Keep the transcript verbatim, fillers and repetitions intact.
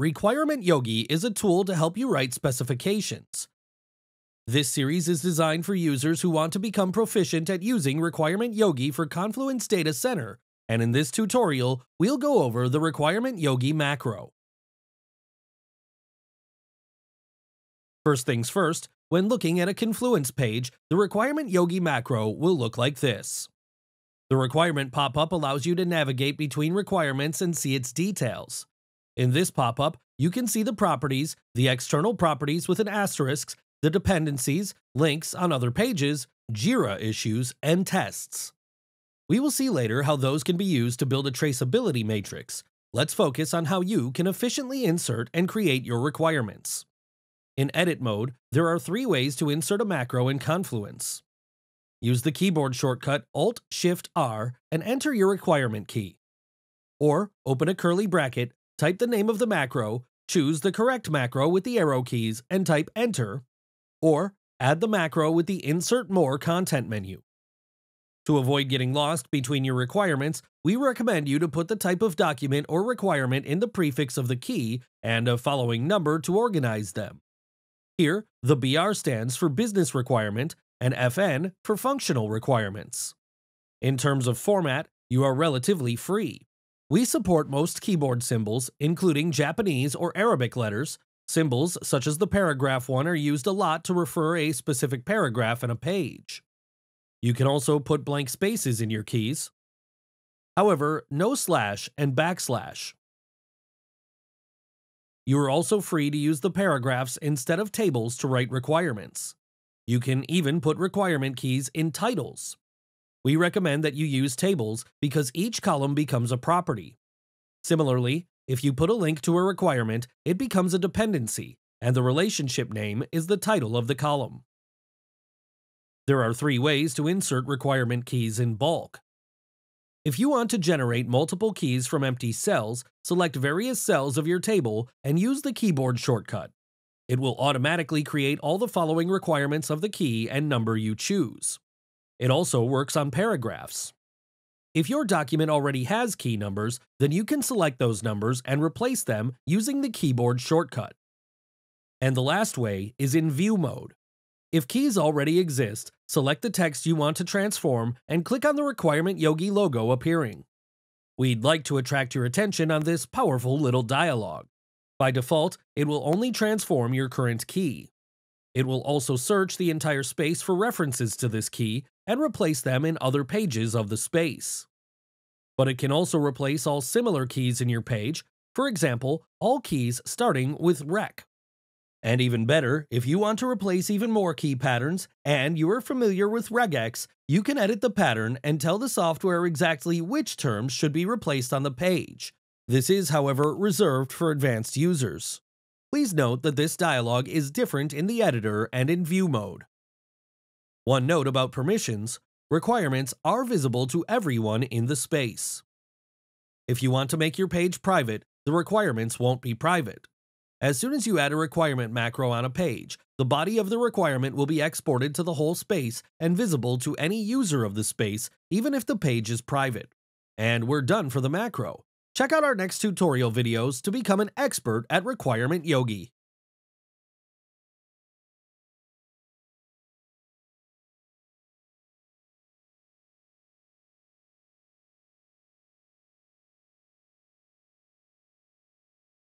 Requirement Yogi is a tool to help you write specifications. This series is designed for users who want to become proficient at using Requirement Yogi for Confluence Data Center, and in this tutorial, we'll go over the Requirement Yogi macro. First things first, when looking at a Confluence page, the Requirement Yogi macro will look like this. The requirement pop-up allows you to navigate between requirements and see its details. In this pop-up, you can see the properties, the external properties with an asterisk, the dependencies, links on other pages, JIRA issues, and tests. We will see later how those can be used to build a traceability matrix. Let's focus on how you can efficiently insert and create your requirements. In edit mode, there are three ways to insert a macro in Confluence. Use the keyboard shortcut alt shift R and enter your requirement key. Or, open a curly bracket, type the name of the macro, choose the correct macro with the arrow keys, and type Enter, or add the macro with the Insert More content menu. To avoid getting lost between your requirements, we recommend you to put the type of document or requirement in the prefix of the key and a following number to organize them. Here, the B R stands for Business Requirement, and F N for functional requirements. In terms of format, you are relatively free. We support most keyboard symbols, including Japanese or Arabic letters. Symbols such as the paragraph one are used a lot to refer a specific paragraph in a page. You can also put blank spaces in your keys. However, no slash and backslash. You are also free to use the paragraphs instead of tables to write requirements. You can even put requirement keys in titles. We recommend that you use tables because each column becomes a property. Similarly, if you put a link to a requirement, it becomes a dependency, and the relationship name is the title of the column. There are three ways to insert requirement keys in bulk. If you want to generate multiple keys from empty cells, select various cells of your table and use the keyboard shortcut. It will automatically create all the following requirements of the key and number you choose. It also works on paragraphs. If your document already has key numbers, then you can select those numbers and replace them using the keyboard shortcut. And the last way is in view mode. If keys already exist, select the text you want to transform and click on the Requirement Yogi logo appearing. We'd like to attract your attention on this powerful little dialogue. By default, it will only transform your current key. It will also search the entire space for references to this key and replace them in other pages of the space. But it can also replace all similar keys in your page, for example, all keys starting with rec. And even better, if you want to replace even more key patterns and you are familiar with regex, you can edit the pattern and tell the software exactly which terms should be replaced on the page. This is, however, reserved for advanced users. Please note that this dialog is different in the editor and in view mode. One note about permissions, requirements are visible to everyone in the space. If you want to make your page private, the requirements won't be private. As soon as you add a requirement macro on a page, the body of the requirement will be exported to the whole space and visible to any user of the space, even if the page is private. And we're done for the macro. Check out our next tutorial videos to become an expert at Requirement Yogi.